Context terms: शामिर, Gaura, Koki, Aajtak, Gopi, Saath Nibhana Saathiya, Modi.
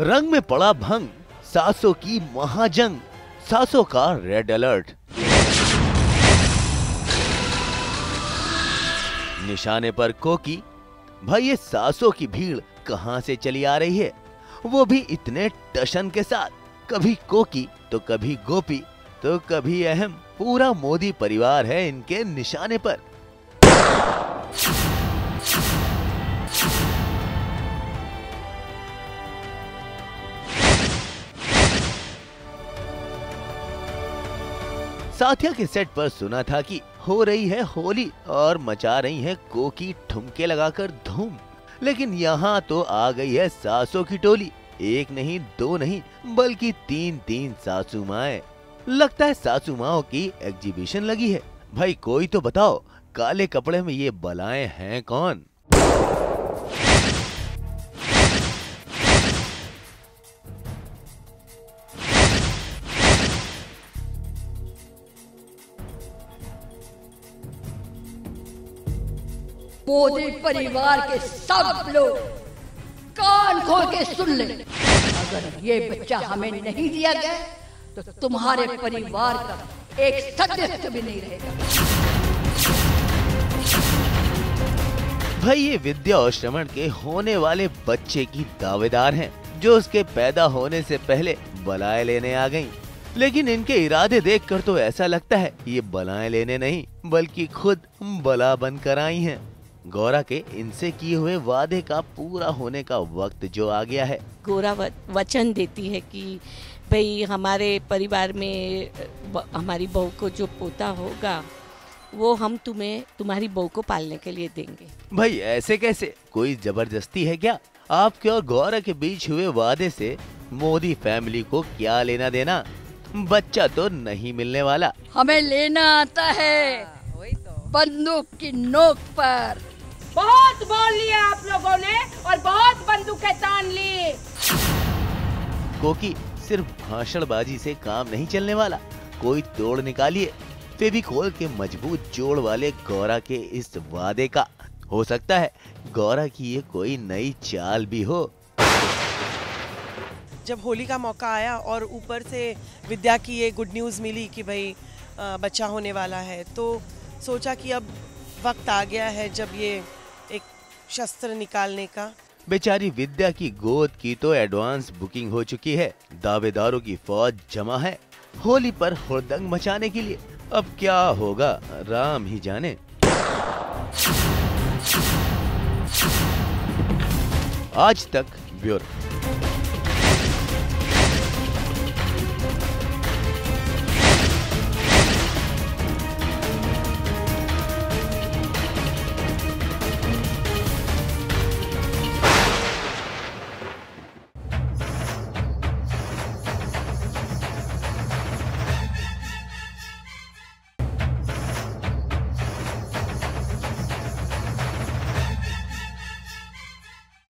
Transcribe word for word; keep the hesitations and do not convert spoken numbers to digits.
रंग में पड़ा भंग, सासों की महाजंग, सासों का रेड अलर्ट। निशाने पर कोकी। भाई ये सासों की भीड़ कहां से चली आ रही है, वो भी इतने टशन के साथ। कभी कोकी तो कभी गोपी तो कभी अहम। पूरा मोदी परिवार है इनके निशाने पर। साथिया के सेट पर सुना था कि हो रही है होली और मचा रही है कोकी ठुमके लगाकर धूम, लेकिन यहाँ तो आ गई है सासों की टोली। एक नहीं, दो नहीं, बल्कि तीन तीन सासू माए। लगता है सासू माओ की एग्जीबिशन लगी है। भाई कोई तो बताओ, काले कपड़े में ये बलाएं हैं कौन? मोदी परिवार के सब लोग कान खोल के सुन ले, अगर ये बच्चा हमें नहीं दिया गया तो तुम्हारे परिवार का एक सदस्य भी नहीं रहेगा। भाई ये विद्या और श्रवण के होने वाले बच्चे की दावेदार हैं, जो उसके पैदा होने से पहले बलाएं लेने आ गईं। लेकिन इनके इरादे देखकर तो ऐसा लगता है ये बलाएं लेने नहीं बल्कि खुद बला बनकर आई हैं। गौरा के इनसे किए हुए वादे का पूरा होने का वक्त जो आ गया है। गौरा वचन देती है कि भाई हमारे परिवार में हमारी बहू को जो पोता होगा वो हम तुम्हें तुम्हारी बहू को पालने के लिए देंगे। भाई ऐसे कैसे, कोई जबरदस्ती है क्या? आपके और गौरा के बीच हुए वादे से मोदी फैमिली को क्या लेना देना? बच्चा तो नहीं मिलने वाला। हमें लेना आता है बंदूक की नोक पर। बहुत बोल लिया आप लोगों ने और बहुत बंदूकें तान ली। कोकी सिर्फ भाषणबाजी से काम नहीं चलने वाला, कोई तोड़ निकालिए फेविकोल के मजबूत जोड़ वाले गौरा के इस वादे का। हो सकता है गौरा की ये कोई नई चाल भी हो। जब होली का मौका आया और ऊपर से विद्या की ये गुड न्यूज़ मिली कि भाई बच्चा होने वाला है, तो सोचा कि अब वक्त आ गया है जब ये एक शस्त्र निकालने का। बेचारी विद्या की गोद की तो एडवांस बुकिंग हो चुकी है, दावेदारों की फौज जमा है होली पर हुड़दंग मचाने के लिए। अब क्या होगा राम ही जाने। आज तक ब्यूरो।